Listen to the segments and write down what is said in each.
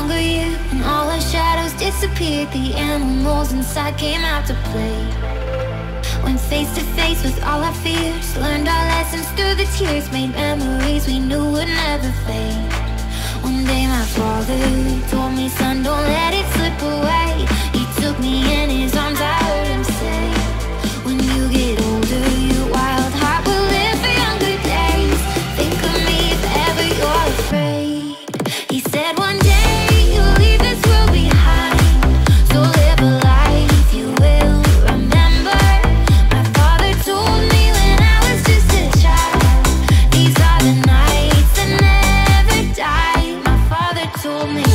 younger year, when all our shadows disappeared, the animals inside came out to play. Went face to face with all our fears, learned our lessons through the tears, made memories we knew would never fade. One day my father told me, son, don't let it slip away. He took me in his arms, I heard him say, when you get older, your wild heart will live for younger days. Think of me if ever you're afraid. He said one day you'll leave this world behind, so live a life you will remember. My father told me when I was just a child, these are the nights that never die. Told me.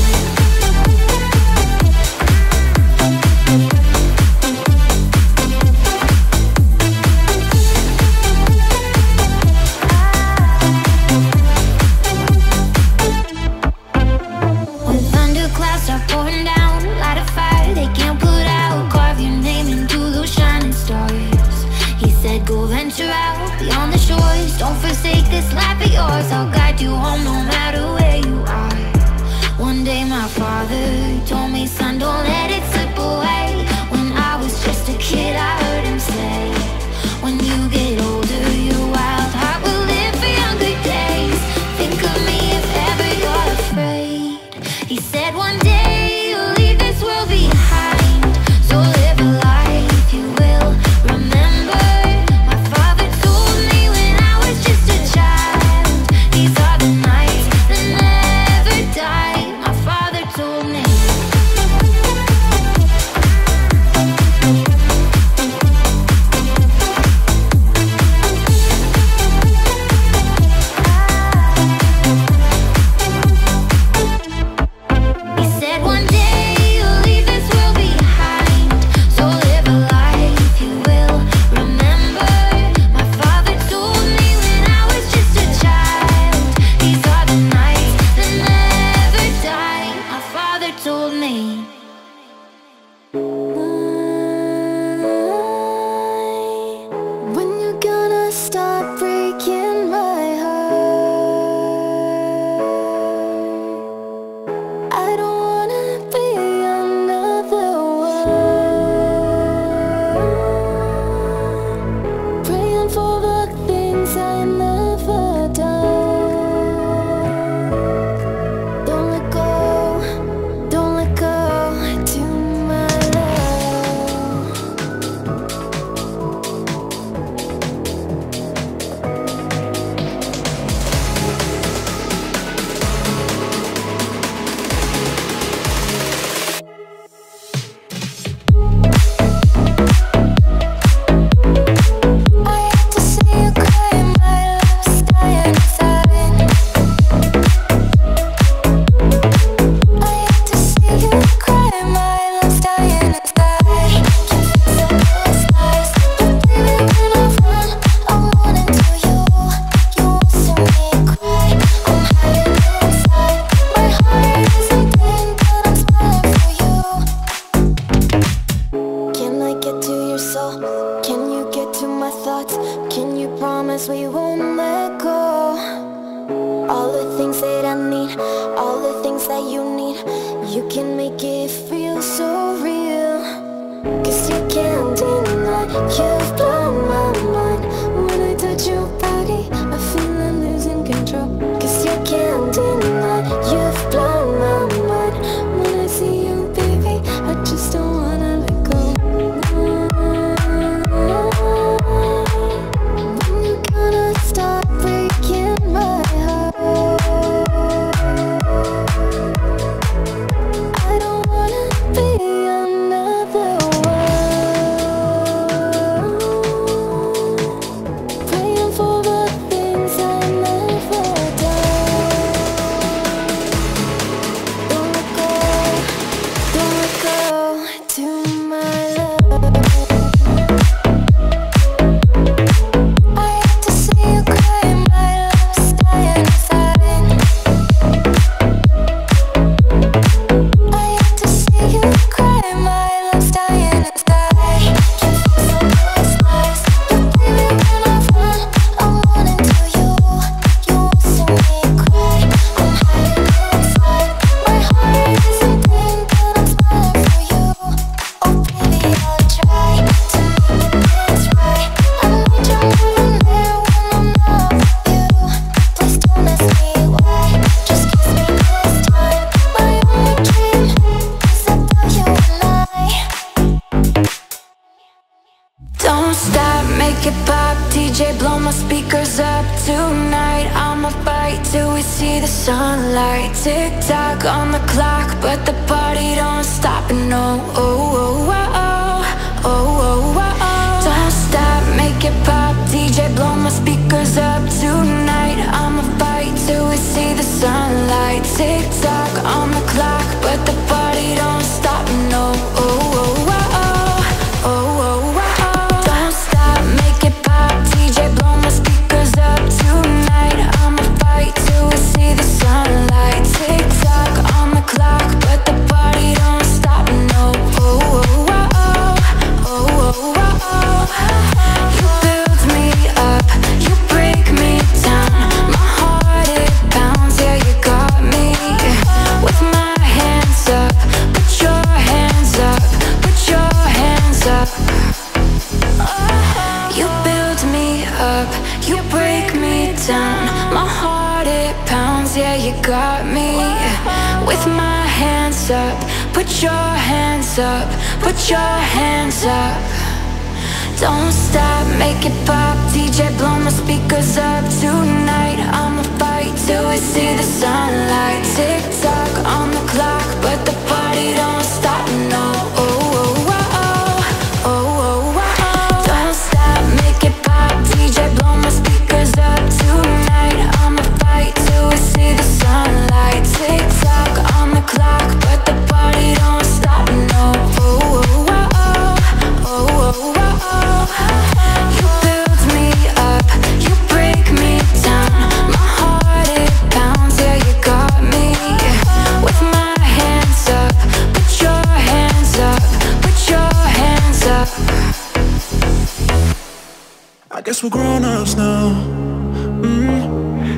DJ, blow my speakers up tonight. I'ma fight till we see the sunlight. Tick tock on the clock, but the party don't stop. No, oh, oh, oh, oh, oh, oh, oh. Don't stop, make it pop. DJ, blow my speakers up tonight. I'ma fight till we see the sunlight. Tick tock on the clock, but the party don't stop. No, oh, oh, oh. Put your hands up, put your hands up. Don't stop, make it pop. DJ, blow my speakers up tonight. I'ma fight till we see the sunlight. Tick tock on the clock, but the party don't stop, no. Guess we're grown-ups now.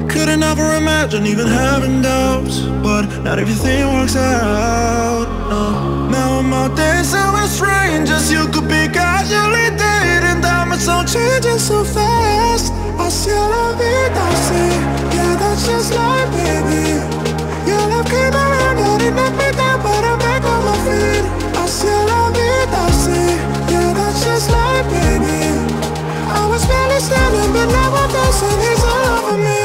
Couldn't ever imagine even having doubts, but not everything works out, no. Now I'm out dancing with strangers you could be casually dating. Diamonds are changing so fast. I still love it, I see. Yeah, that's just life, baby. Your love came around, I didn't knock me down, but I'm back on my feet. I still love it, I see. Yeah, that's just life, baby. I was barely standing, but now I'm dancing. It's all over me.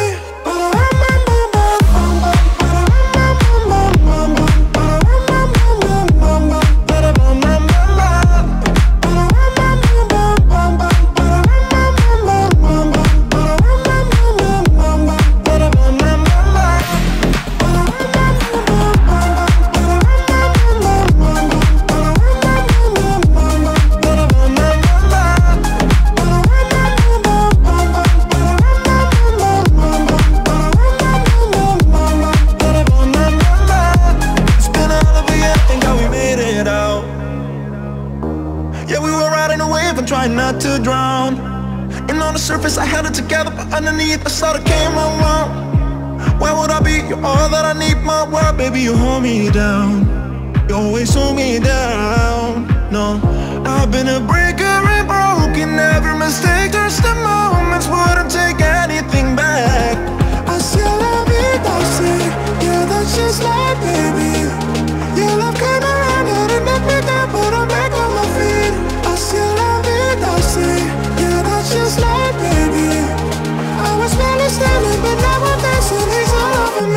Underneath, I sort of came around. Where would I be? You're all that I need, my world. Baby, you hold me down. You always hold me down. No, I've been a breaker and broken. Every mistake turns to moments. Wouldn't take anything back. I still love it, I see. Yeah, that's just life, baby. Your love came around and it knocked me down, but I'm back on my feet. I still love it, I see. Yeah, that's just life, baby. I was barely standing, but now I'm dancing. It's all over me.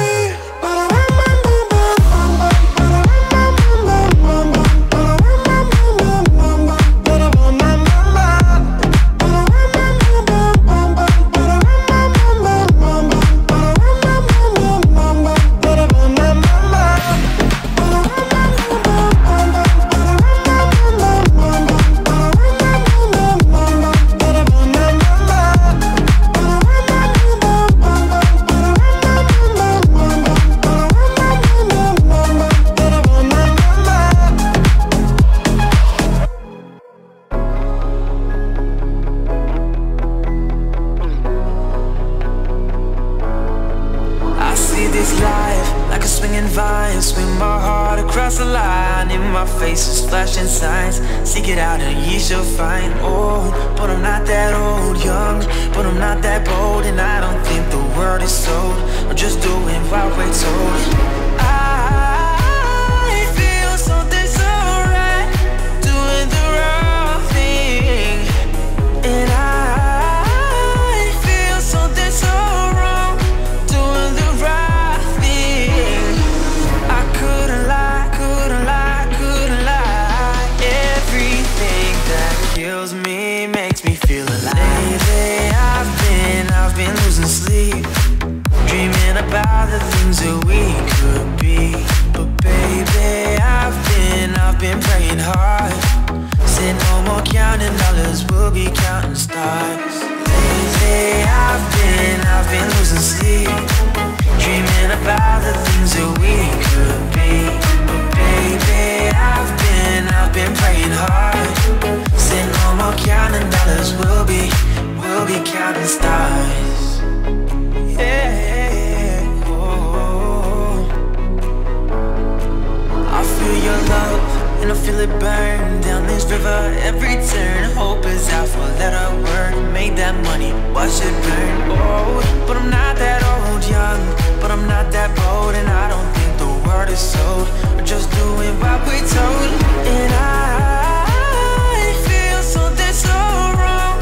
it burn down this river every turn. Hope is our four-letter word. Made that money, watch it burn. Oh, but I'm not that old, young, but I'm not that bold, and I don't think the world is sold. We're just doing what we're told, and I feel something so wrong,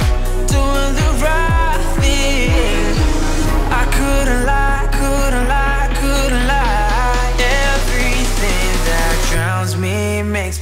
doing the right thing. I couldn't lie, couldn't lie, couldn't lie. Everything that drowns me makes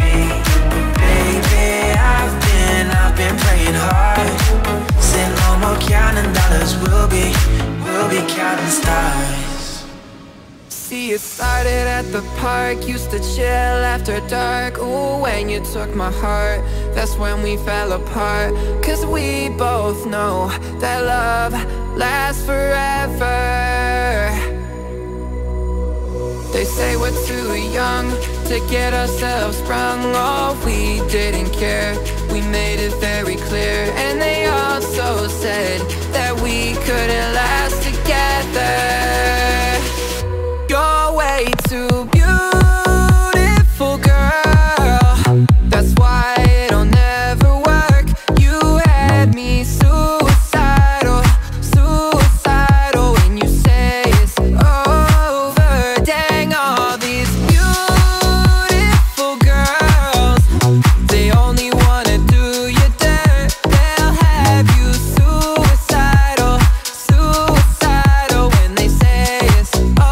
be. But baby, I've been praying hard. Said no more counting dollars, we'll be counting stars. See, it started at the park, used to chill after dark. Ooh, when you took my heart, that's when we fell apart. Cause we both know that love lasts forever. They say we're too young to get ourselves sprung. Oh, we didn't care, we made it very clear. And they also said that we couldn't last together. You're way too beautiful, girl. That's why it'll never work. You had me suicidal, suicidal. When you say it's over, dang, all these beautiful girls, they only wanna do you dirt. They'll have you suicidal, suicidal. When they say it's over,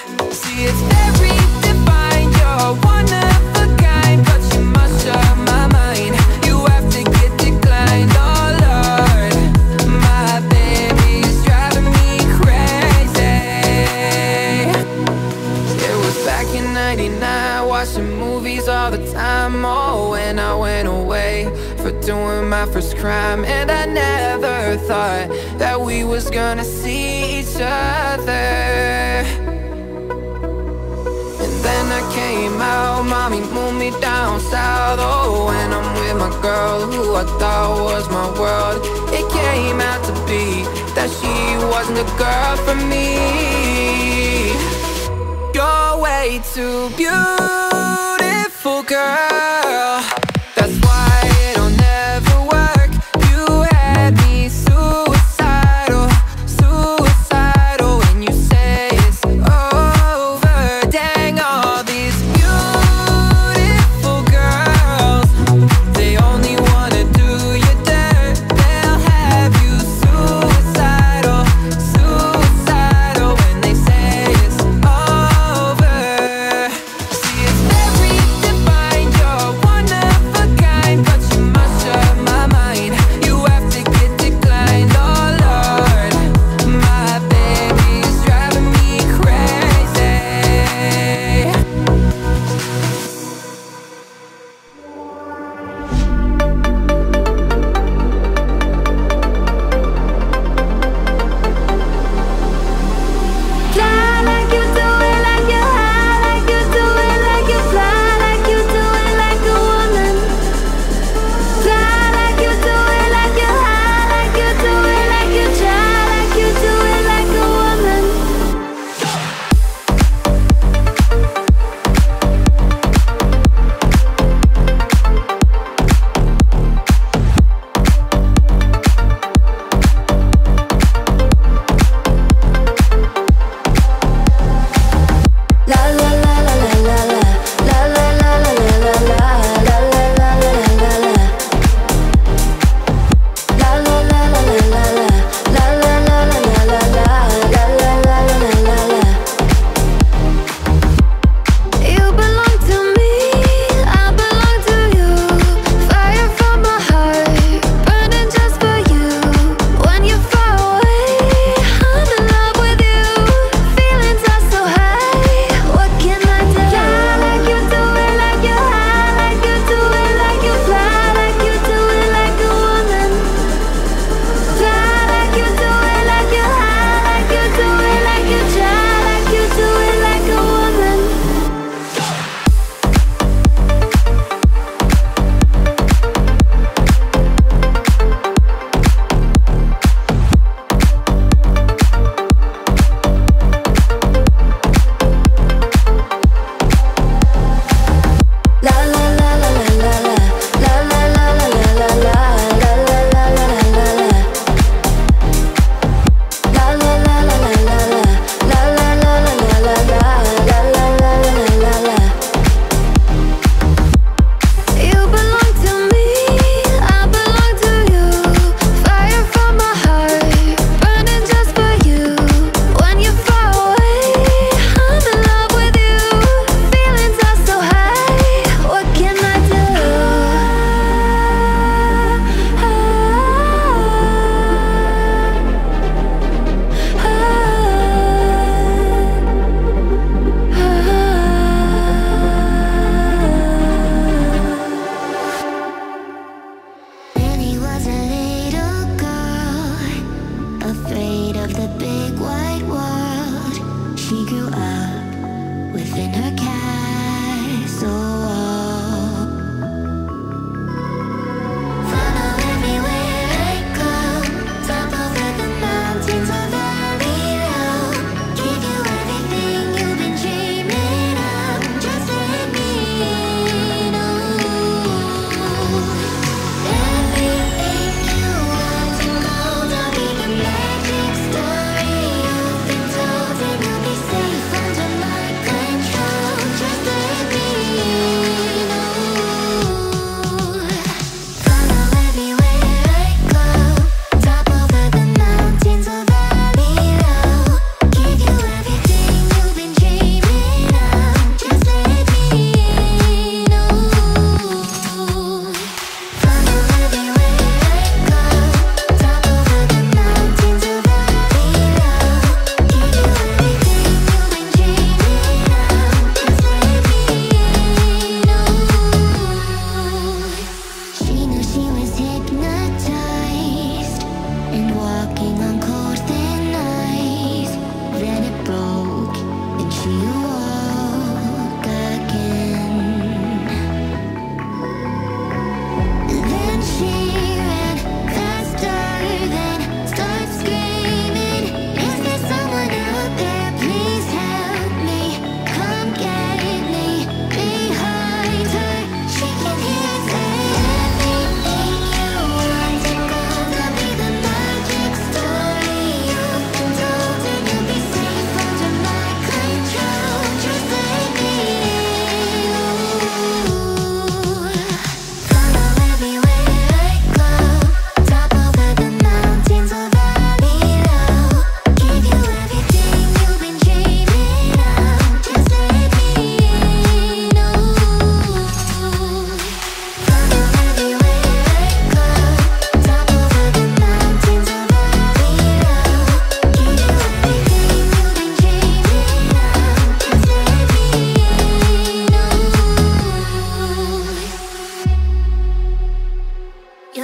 see, it's very divine. You're one of a kind, but you must shut my mind. You have to get declined. Oh Lord, my baby's driving me crazy. It was back in '99, watching movies all the time. Oh, and I went away for doing my first crime. And I never thought that we was gonna see each other. Then I came out, mommy moved me down south. Oh, and I'm with my girl who I thought was my world. It came out to be that she wasn't a girl for me. You're way too beautiful, girl. That's why it'll never work. You had me suicidal, suicidal. When you say it's over, dang on. Every divine, you're one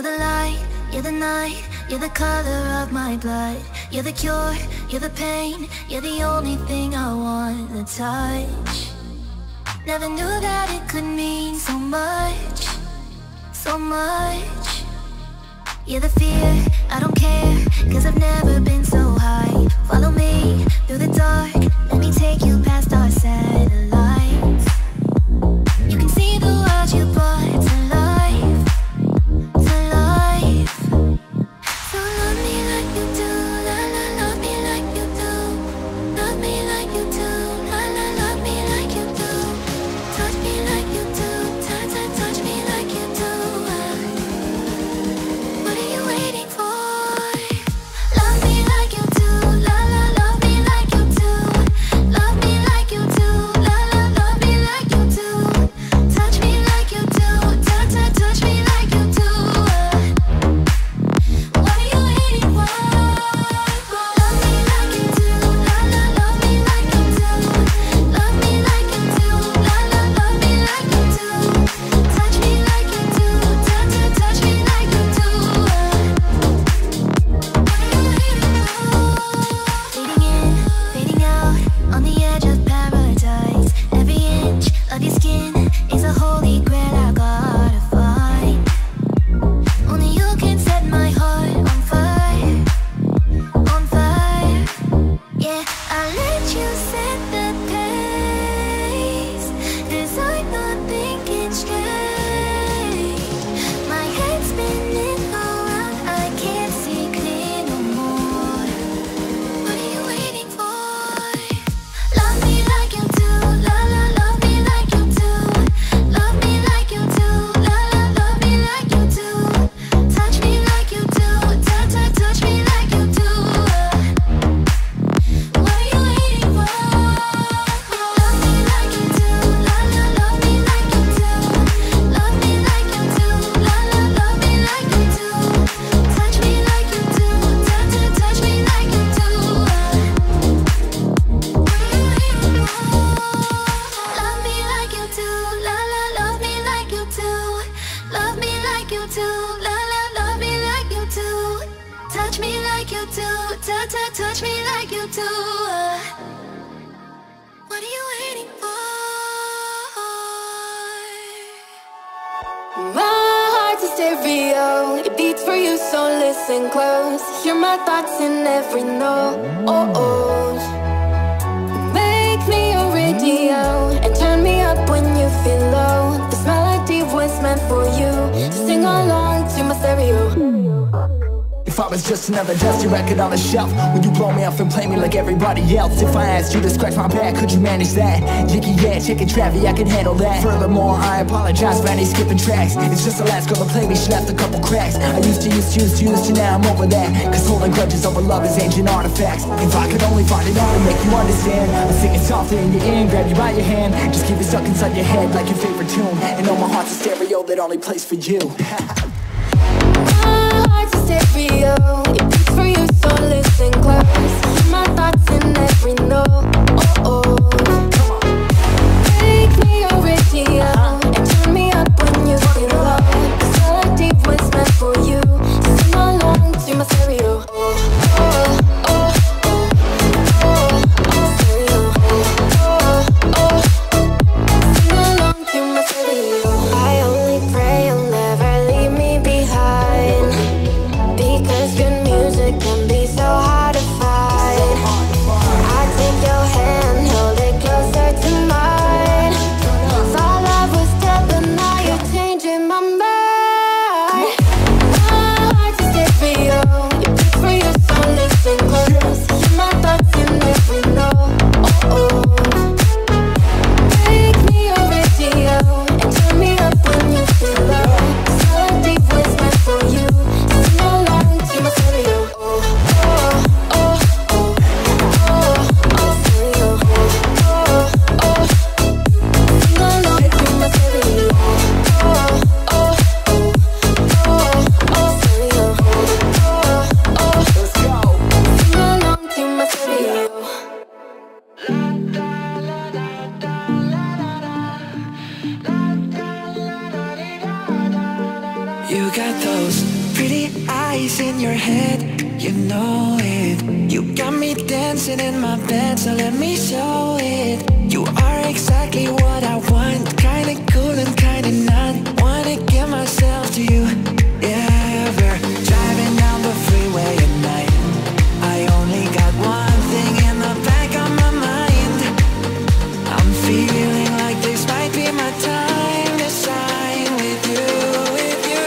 You're the light, you're the night, you're the color of my blood. You're the cure, you're the pain, you're the only thing I want to touch. Never knew that it could mean so much, so much. You're the fear, I don't care, 'cause I've never been so high. Follow me through the dark, let me take you past our satellites. You can see the world you brought to life, to life. So love me like you do, la la, love me like you do. Love me like you do, la la, love me like you do. Touch me like you do, touch, touch, touch me like you do. What are you waiting for? Love me like you do, la la, love me like you do. Love me like you do, la la, love me like you do. Touch me like you do, touch, touch, touch me like you do. What are you waiting for? Love me like you do, la la, love me like you do. Love me like you do, la la, love me like you do. Touch me like you do, touch, touch, touch me like you do. What are you waiting for? Fading in, fading out, on the edge of paradise. Every inch of your skin is a holy grail I gotta find. Only you can set my heart on fire, on fire. Yeah, I'll let you set the pace, 'cause I'm not thinking straight. My head's spinning around, I can't see clear no more. What are you waiting for? Love me like you do, la la, love me like you do. Love me like you do, la la, love me like you do. Touch me like you do, touch, touch, touch me like you do. What are you waiting for? Love me like you do, la la, love me like you do. Love me like you do, la la, love me like you do. Touch me like you do, touch, touch, touch me like you do. What are you waiting for? Love me like you do, la la, love me like you do. Love me like you do, la la, love me like you do. Touch me like you do, touch, touch, touch me like you do. What are you waiting for? My heart's a stereo, it beats for you, so listen close. Hear my thoughts in every note. Make me a radio and turn me up when you feel low. This melody was meant for you, so sing along to my stereo. If I was just another dusty record on the shelf, would you blow me up and play me like everybody else? If I asked you to scratch my back, could you manage that? Jiggy, yeah, chicken Travi, I can handle that. Furthermore, I apologize for any skipping tracks. It's just the last girl to play me, she left a couple cracks. I used to, now I'm over that. 'Cause holding grudges over love is ancient artifacts. If I could only find it out to make you understand, I'll sing it softly in your ear and grab you by your hand. Just keep it stuck inside your head like your favorite tune, and know my heart's a stereo that only plays for you. Stereo, it beats for you, so listen close. Hear my thoughts in every note. Make me a radio and turn me up when you feel low. 'Cause all I did was meant for you, so sing along to my stereo. Sing along to my stereo. I only pray you'll never leave me behind, because good music can be so hard to find. I take your hand You got those pretty eyes in your head, you know it. You got me dancing in my bed, so let me show it. You are exactly what I want, kinda cool and kinda not. Wanna give myself to you, yeah. We're driving down the freeway at night, I only got one thing in the back of my mind. I'm feeling like this might be my time to shine with you, with you,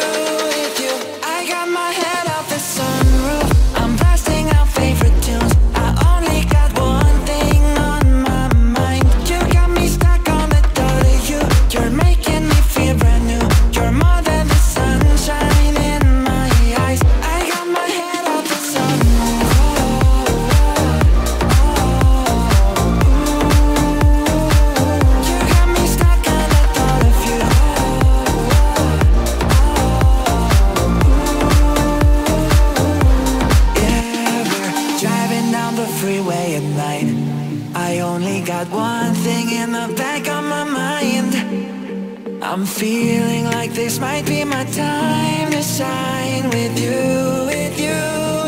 with you. I got my head out the sunroof, I'm blasting out favorite tunes. I only got one thing on my mind. You got me stuck on the thought of you. You're making me feel brand new. You're more than the sunshine in my eyes. I got my head out the sunroof. You got me stuck on the thought of you. Yeah, we're driving down the freeway at night, I only got one thing in the back of my mind. I'm feeling like this might be my time to shine with you, with you,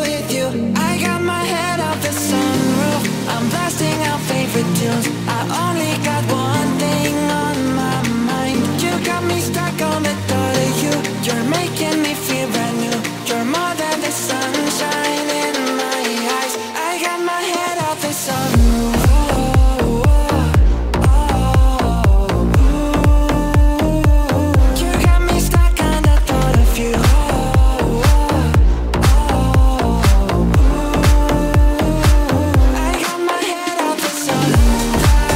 with you. I got my head out the sunroof, I'm blasting out favorite tunes. I only got one thing on my mind. You got me stuck on the thought of you. You're making me feel brand new. You're more than the sunshine in my eyes. I got my head out the sunroof. You got me stuck on the thought of you. I got my head out the sunroof.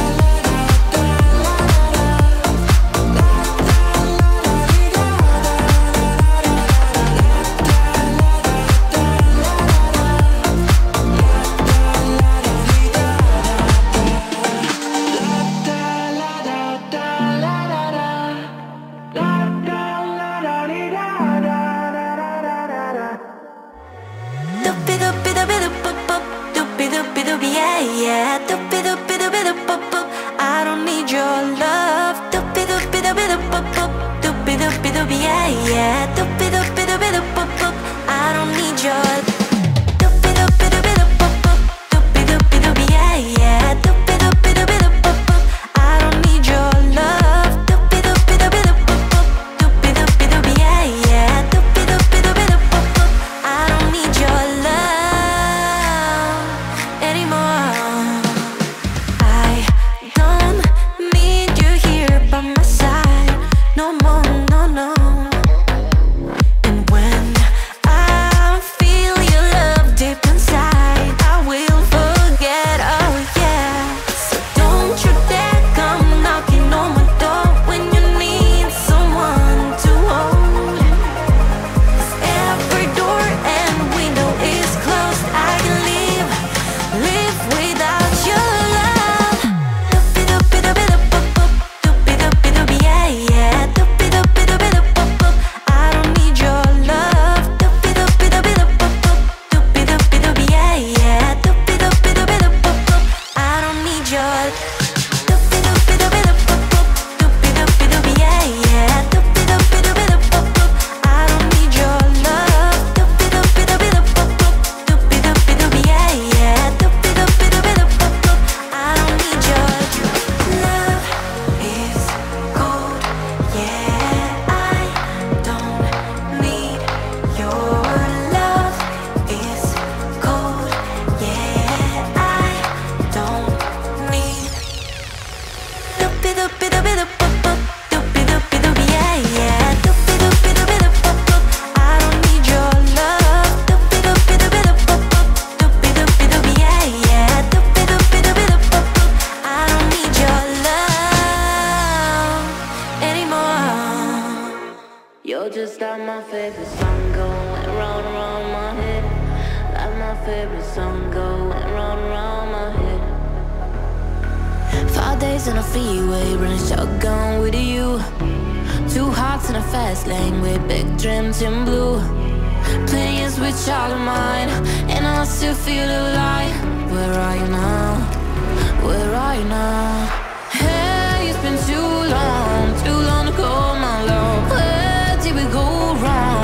I don't need your love. I don't need your love. Days on a freeway, running shotgun with you. Two hearts in a fast lane with big dreams in blue. Playing sweet child of mine, and I still feel alive. Where are you now? Where are you now? Hey, it's been too long ago, my love. Where did we go wrong?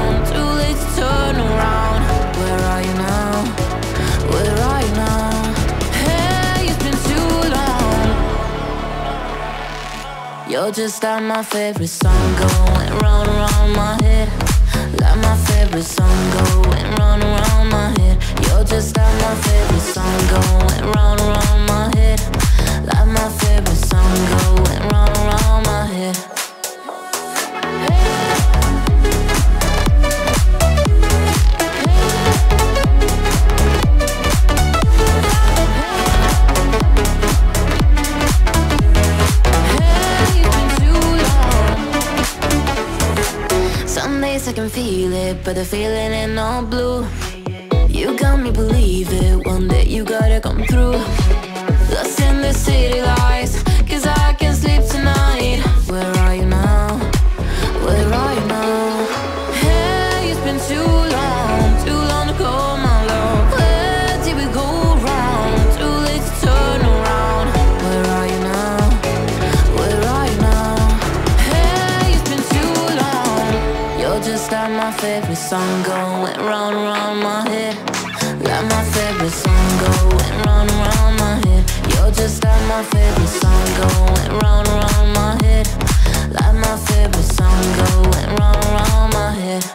You're just like my favorite song, going round around my head. Like my favorite song, going round around my head. You're just like my favorite song, going round around my head. Like my favorite song, going round around my head. I can feel it, but the feeling ain't all blue. You got me believe it, one day you gotta come through. Lost in the city lights, cause I can't sleep tonight. Where are you now? Where are you now? Hey, it's been too long to call my love. Where did we go wrong? Too late to turn around. Where are you now? Where are you now? Hey, it's been too long. You're just like my favorite song, going round around my head. Like my favorite song, going round around my head. You're just like my favorite song, going round around my head. Like my favorite song, going round around my head.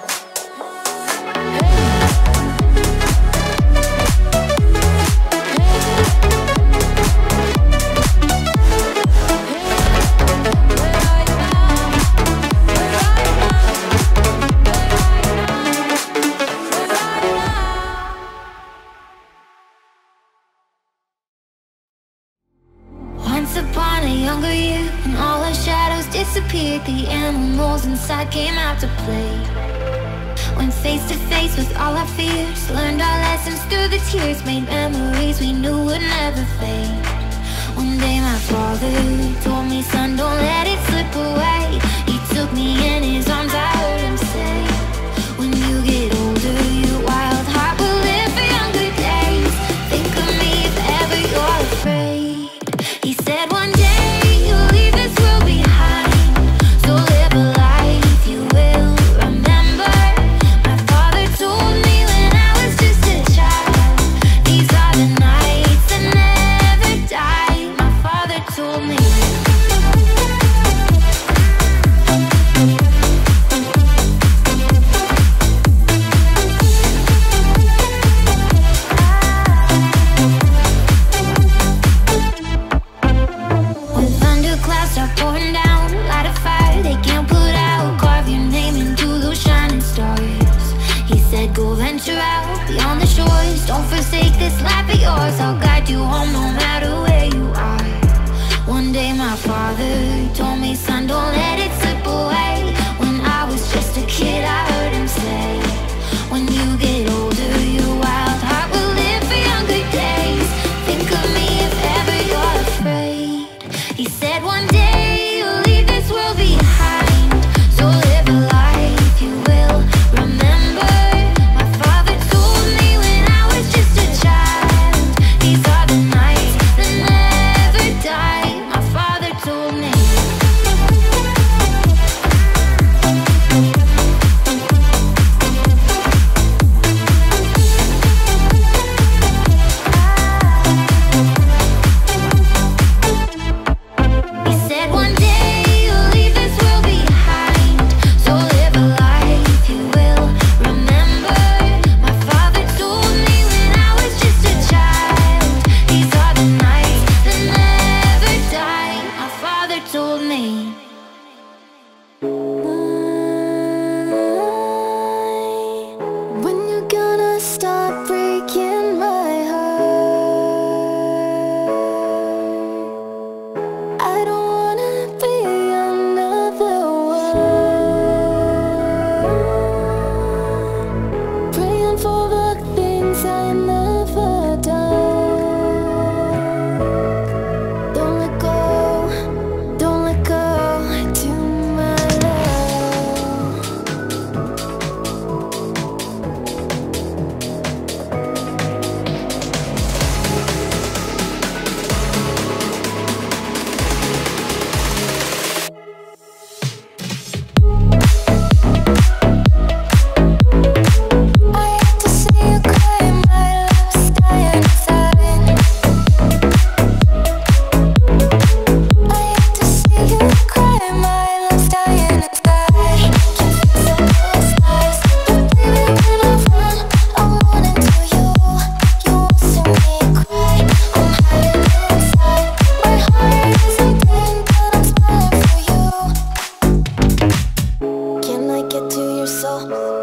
Disappeared, the animals inside came out to play. Went face to face with all our fears, learned our lessons through the tears, made memories we knew would never fade. One day my father told me, son, don't let it slip away. He took me in his arms, I heard him say, when you get older, your wild heart will live for younger days. Think of me if ever you're afraid. He said one day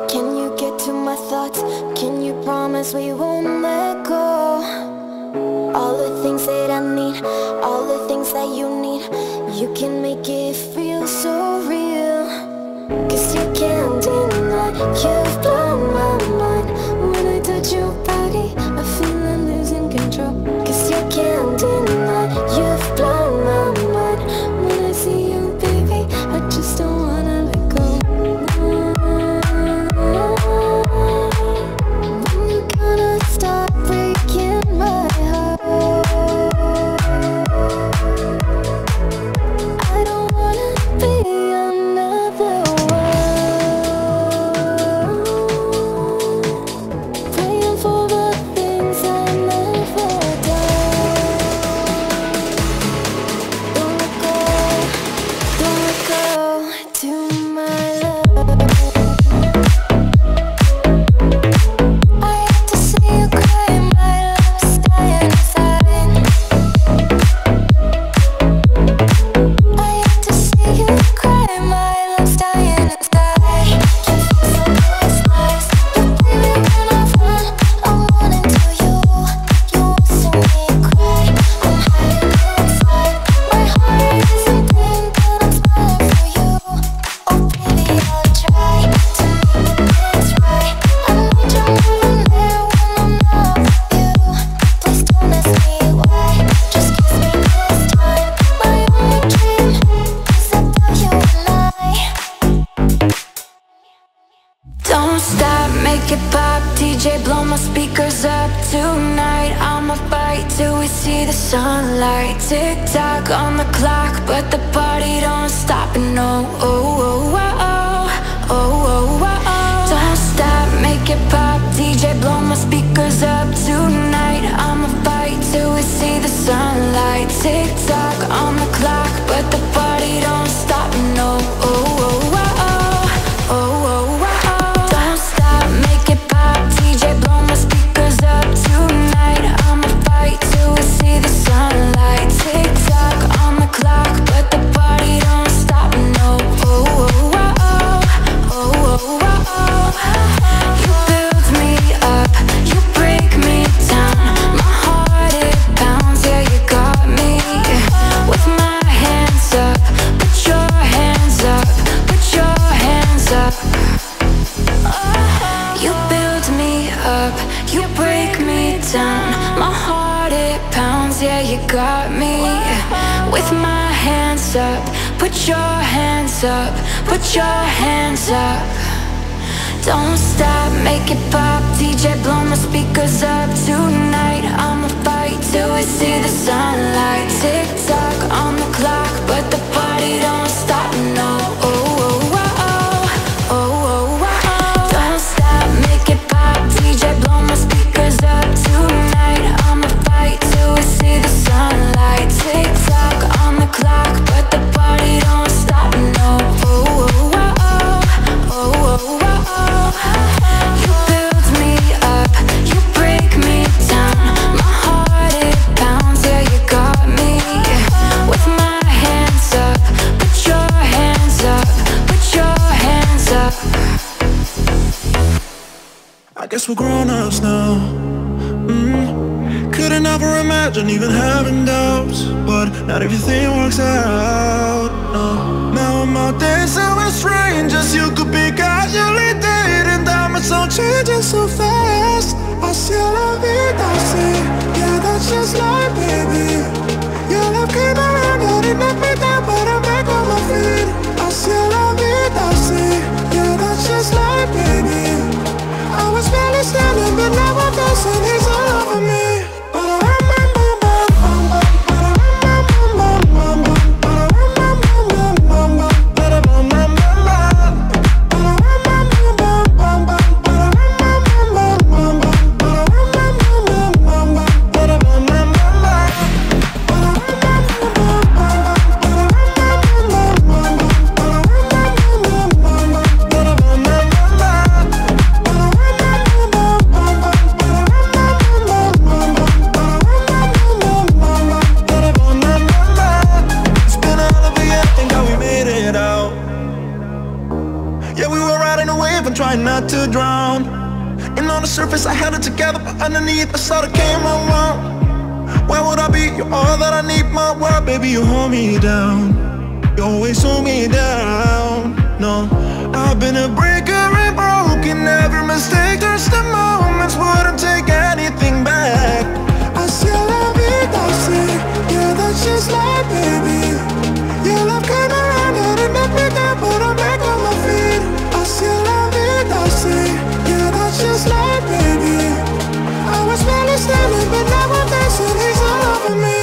Can you get to my thoughts? Can you promise we won't let go? All the things that I need, all the things that you need, you can make it feel so real. 'Cause you can't deny, you've blown my mind. When I touch your body, I feel I'm losing control. 'Cause you can't deny, you've blown my mind. When I see you, baby, I just don't wanna let go. When you gonna stop breaking my heart? I don't wanna be another one, praying for the things I never done. Don't go to my love. I have to see you cry, my love's dying inside. I have to see you cry, my love's dying inside. You feel so nice, nice. But baby, when I run, I'm running to you. You won't see me cry. I'm hiding inside. My heart is in pain, but I'm smiling for you. Oh baby, I'll try to make the dance right. I need you more than there when I'm not with you. Please don't ask me why. Just kiss me this time. My only dream is about you and I. Don't stop, make it pop, DJ, blow my speakers up. Tonight I'ma fight till we see the sunlight. Tick tock on the clock, but the party don't stop. No, oh, oh, oh, oh, oh, oh, oh. Don't stop, make it pop, DJ, blow my speakers up. Tonight I'ma fight till we see the sunlight. Tick tock on the clock, but the party don't stop. No, oh, oh, oh, oh, oh, oh, oh. Don't stop, make it pop, DJ, blow my speakers up. Tonight I'ma fight till we see the sunlight. Tick tock on the clock, but the party don't stop. No, oh, oh, oh, oh, oh, oh, oh, oh. You build me up, you break me down. My heart it pounds, yeah, you got me with my hands up. Put your hands up, put your hands up. You build me up, you break me down. My heart it pounds, yeah, you got me with my hands up. Put your hands up, put your hands up. Don't stop, make it pop, DJ, blow my speakers up. Tonight I'ma fight till we see the sunlight. Tick tock on the clock, but the party don't stop. No, oh, oh, oh, oh, oh, oh, oh. Don't stop, make it pop, DJ, blow my speakers up. Tonight I'ma fight till we see the sunlight. Tick tock on the clock, but the party don't stop. No, oh, oh, oh, oh, oh, oh, oh, oh. You build me up, you break me down. My heart it pounds, yeah, you got me with my hands up. Put your hands up, put your hands up. I guess we're grown-ups now. Couldn't ever imagine even having doubts, but not everything works out. No. Now I'm out dancing with strangers. You could be casually dating them. It's all changing so fast. Así es la vida, sí. Yeah, that's just life, baby. Your love came around, you didn't knock me down, but I'm back on my feet. Así es la vida, sí. Yeah, that's just life, baby. I was barely standing, but now I'm dancing. He's all over me. not to drown. And on the surface I held it together, but underneath I saw the game around. Where would I be? You're all that I need, my world. Baby, you hold me down. You always hold me down. No, I've been a breaker and broken. Every mistake turns to moments. Wouldn't take anything back. I still love you, that's it. Yeah, that's just life, baby. Your love came around and it knocked me down, but I'm back on my feet. I still love you, that's it. Yeah, that's just life, baby. I was barely standing, but now I'm dancing. He's all over me.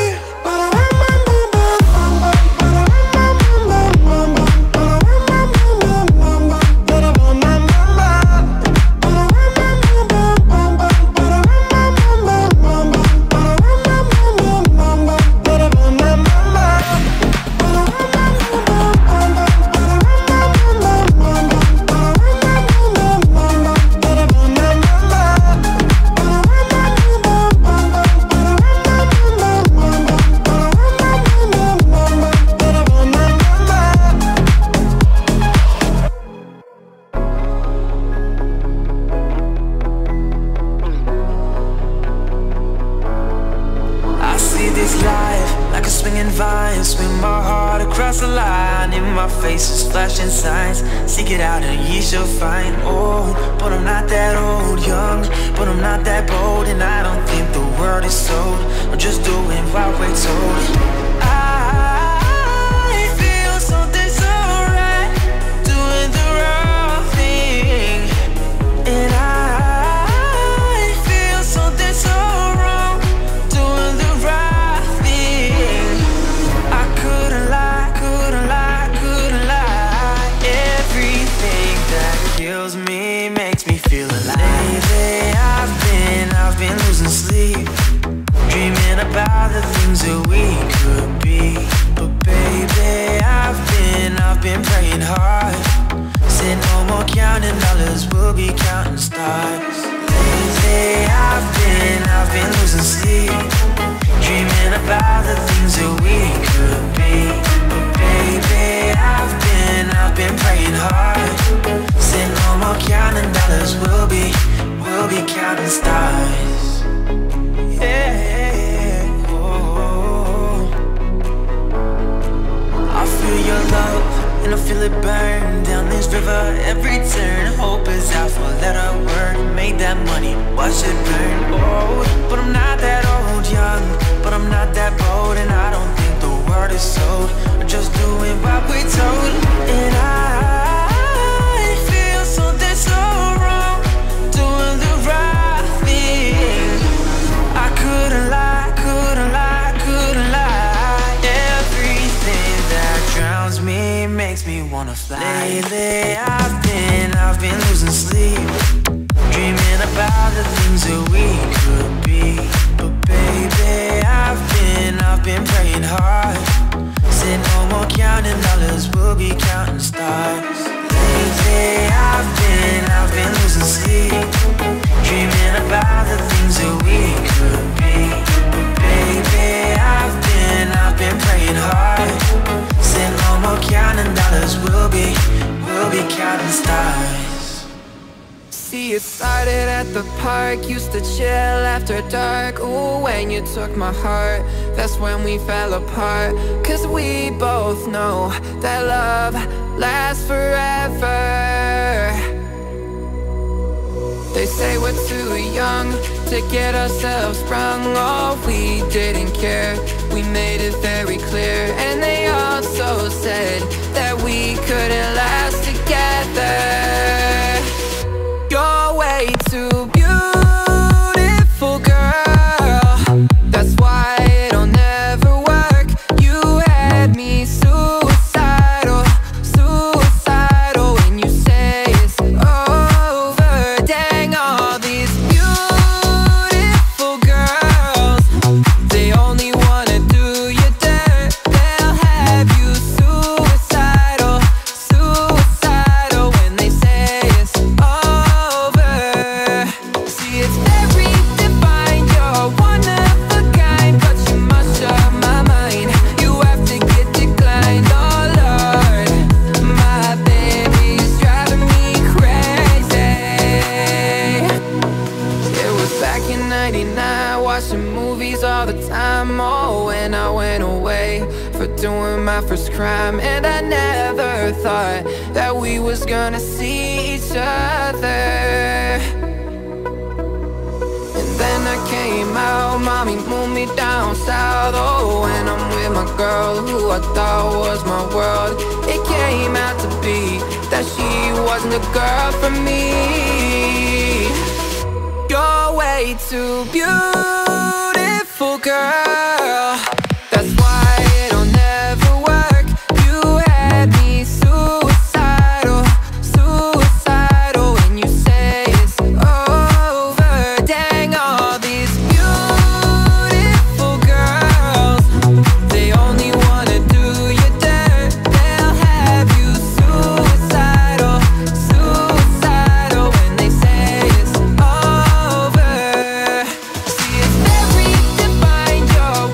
watching movies all the time. Oh, when I went away for doing my first crime, and I never thought that we was gonna see each other. Then I came out, mommy moved me down south. Oh, and I'm with my girl, who I thought was my world. It came out to be that she wasn't a girl for me. You're way too beautiful, girl. That's why it'll never work. You had me suicidal, suicidal, and you say it's over. See, it's very divine, you're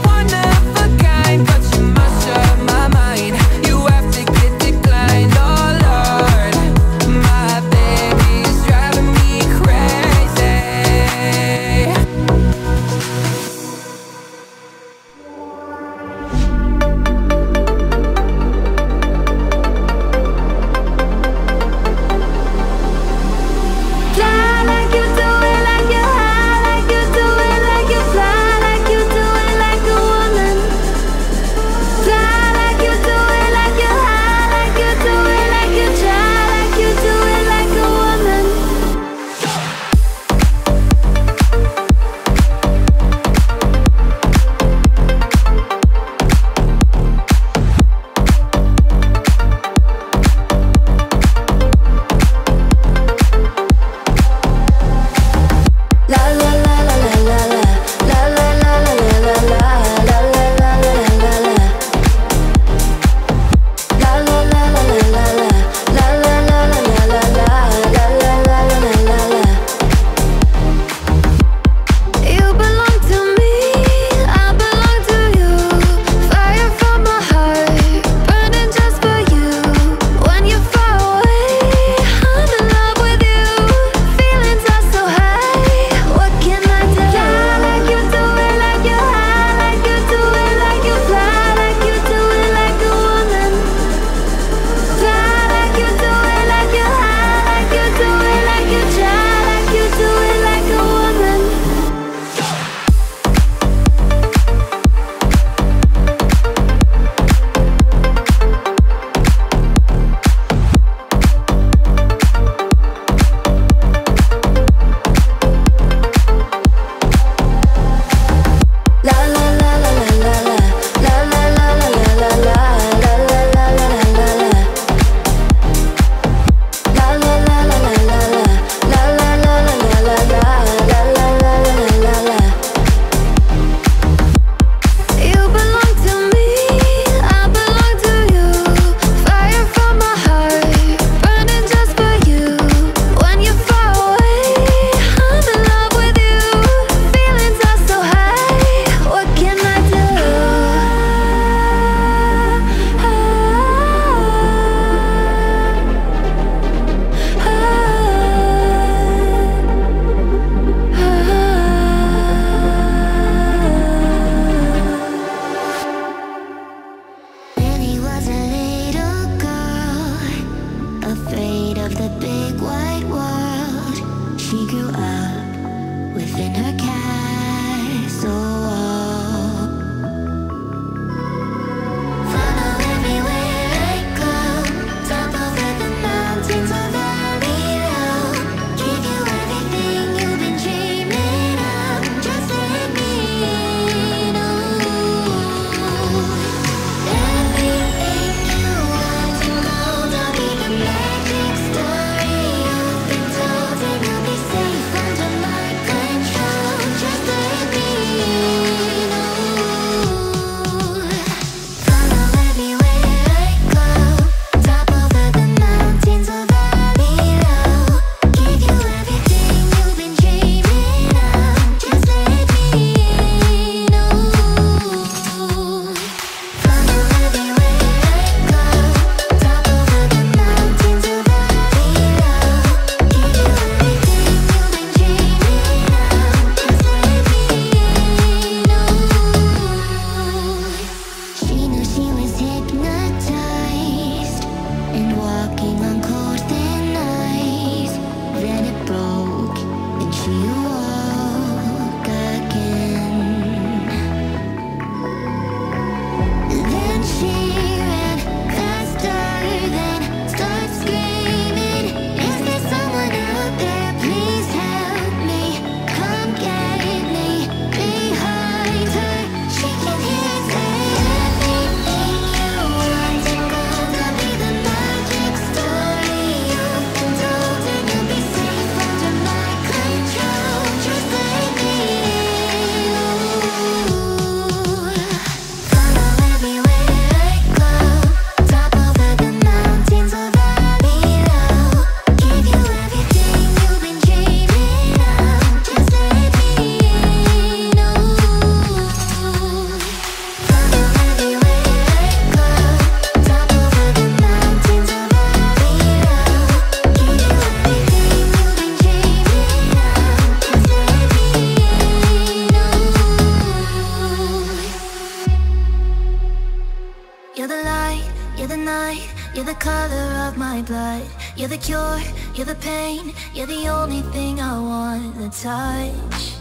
my blood. You're the cure, you're the pain, you're the only thing I want to touch.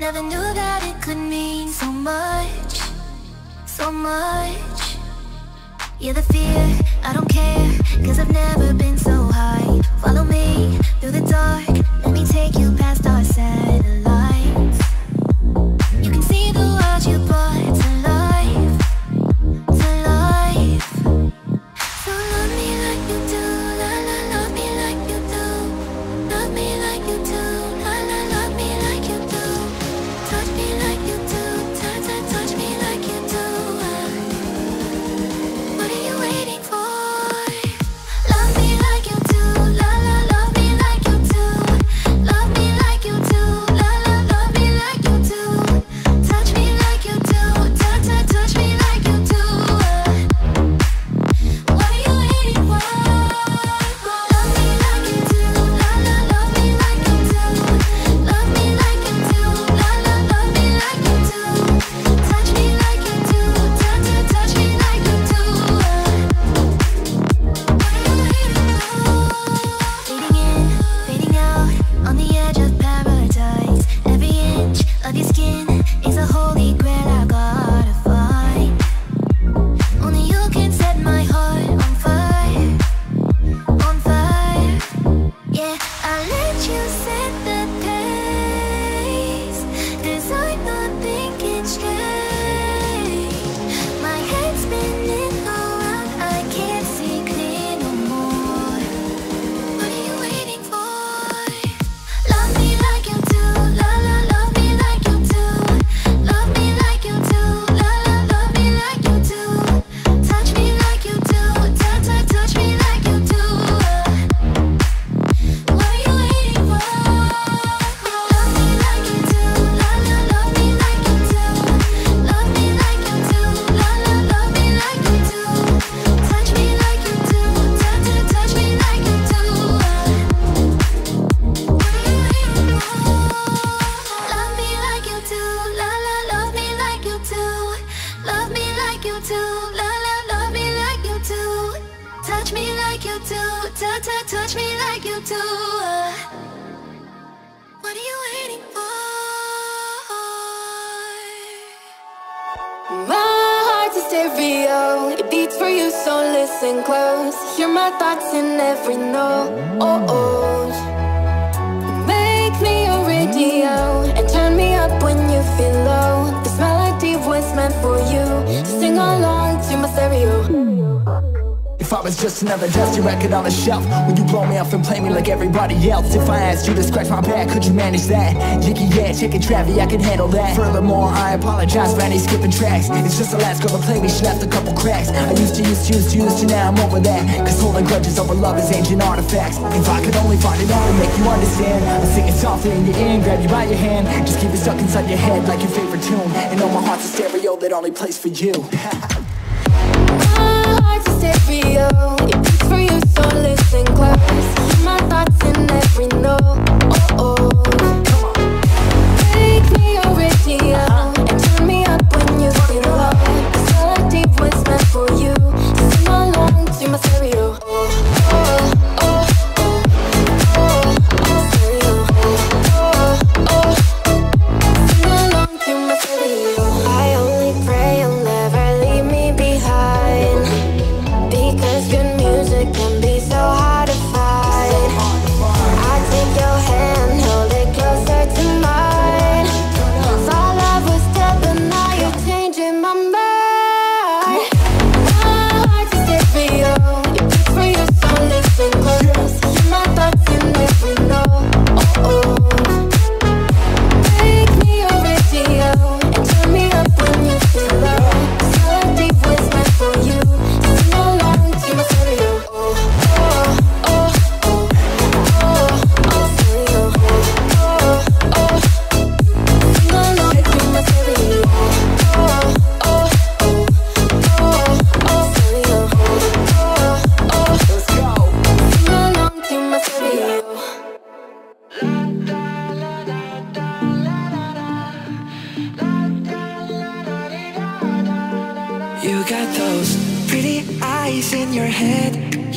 Never knew that it could mean so much, so much. You're the fear, I don't care, 'cause I've never been so high. Follow me through the dark, let me take you past our satellites. You can see the world you brought to life, to life. So love me like you do, la la, love me like you do. Love me like you do, la la, love me like you do. Touch me like you do, touch, touch, touch me like you do. What are you waiting for? Else, if I asked you to scratch my back, could you manage that? Yicky, yeah, chicken travi, I can handle that. Furthermore, I apologize for any skipping tracks. It's just the last girl to play me, she left a couple cracks. I used to, now I'm over that. 'Cause holding grudges over love is ancient artifacts. If I could only find it out to make you understand, I'll sing it softly in your ear, grab you by your hand. Just keep it stuck inside your head like your favorite tune. And know my heart's a stereo that only plays for you. My heart's a stereo, it beats for you, so listen close. My thoughts in every note. Oh, oh. Make me original and turn me up when you feel low. This melody was meant for you. Sing along to my stereo.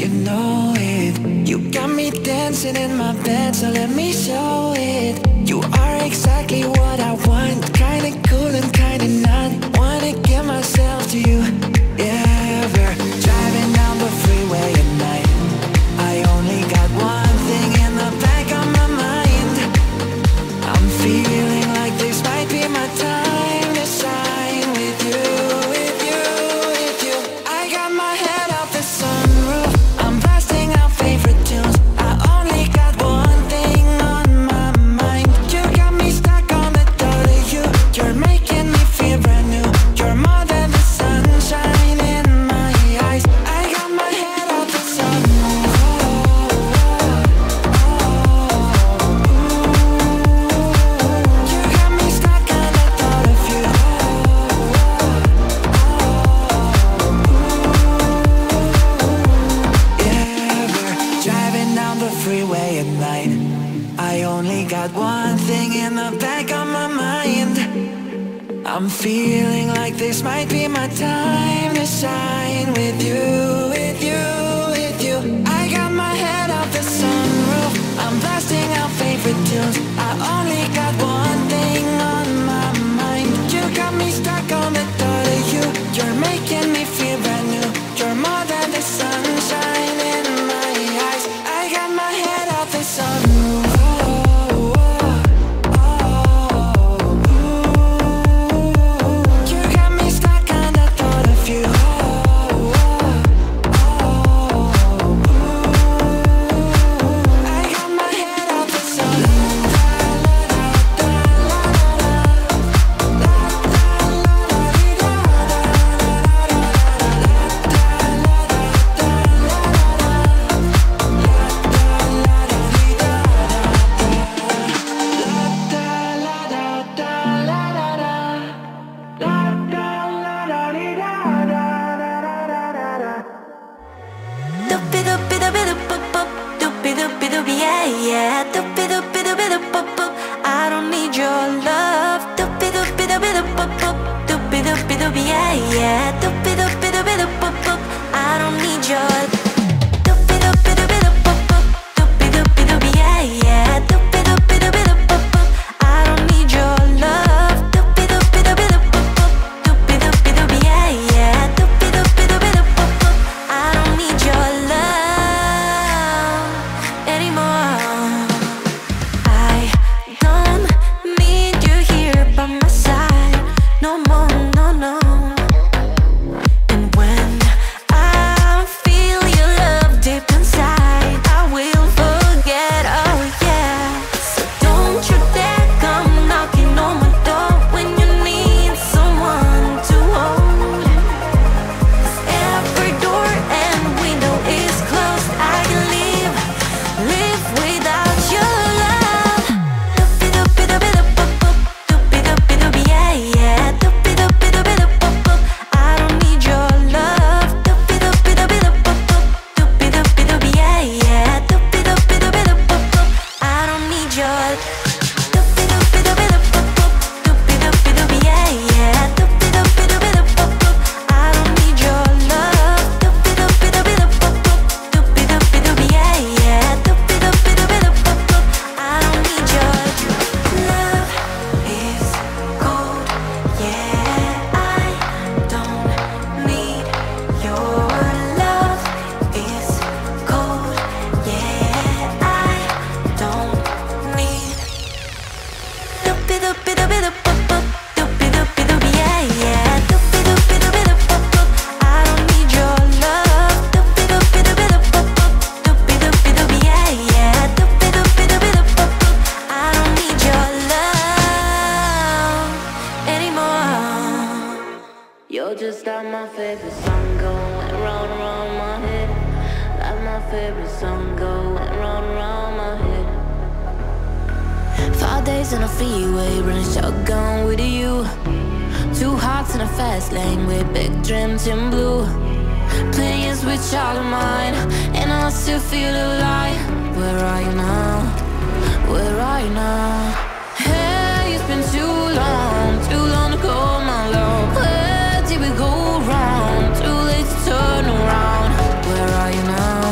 you know it. You got me dancing in my bed, so let me show it. You are exactly what I want, kinda cool and kinda not. Wanna give myself to you, yeah. We're driving down the freeway at night. I only got one thing in the back of my mind. I'm feeling like this might be my time to shine with you, with you, with you. I got my head out the sunroof, I'm blasting out favorite tunes. I only got one thing on my mind. You got me stuck on the thought of you. You're making me feel brand new. You're more than the sunshine in my eyes. I got my head out the sunroof. You got me stuck on the thought of you. Yeah, we're driving down the freeway at night. I only got one thing in the back of my mind. I'm feeling like this might be my time to shine with you, with you, with you. I got my head out the sunroof, I'm blasting out favorite tunes. I only got one thing on my mind. You got me stuck on the thought of you. You're making me feel brand new. You're more than the sunshine in my eyes. I got my head out the sunroof. You got me stuck on the thought of you. I got my head out the sunroof. I don't need your love. I don't need your love. You're just like my favorite song going round and round my head. Like my favorite song going round and round my head. 5 days on a freeway, running shotgun with you. 2 hearts in a fast lane with big dreams in blue. Playing sweet child of mine, and I still feel alive. Where are you now? Where are you now? Hey, it's been too long ago, my love. Where did we go wrong? Too late to turn around. Where are you now?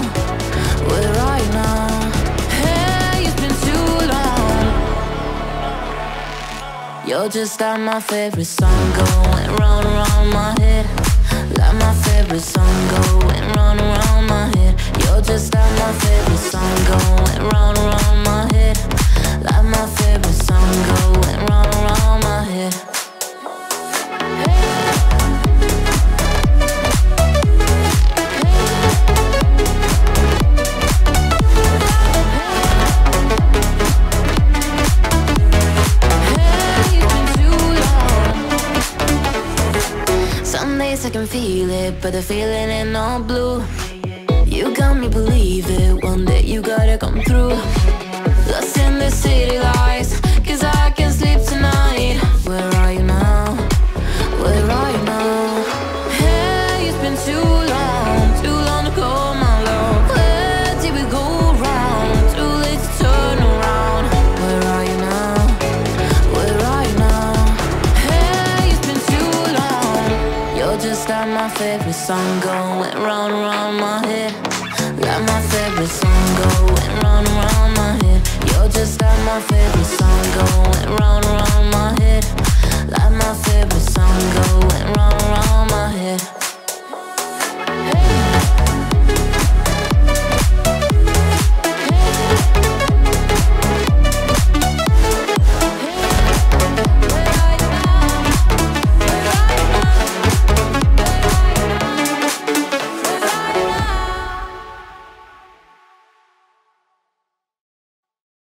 You're just like my favorite song, going round around my head. Like my favorite song, going round around my head. You're just like my favorite song, going round around my head. Like my favorite song, going round around my head. I can feel it, but the feeling ain't all blue. You got me believe it, one day you gotta come through. Lost in the city lights, cause I can't sleep tonight. Where are you now? Where are you now? Hey, it's been too long ago, my love. Where did we go wrong? Too late to turn around. Where are you now? Where are you now? Hey, it's been too long. You're just like my favorite song, going round around my head. Like my favorite song, going round around my head. You're just like my favorite song, going round around my head. Like my favorite song, going round around.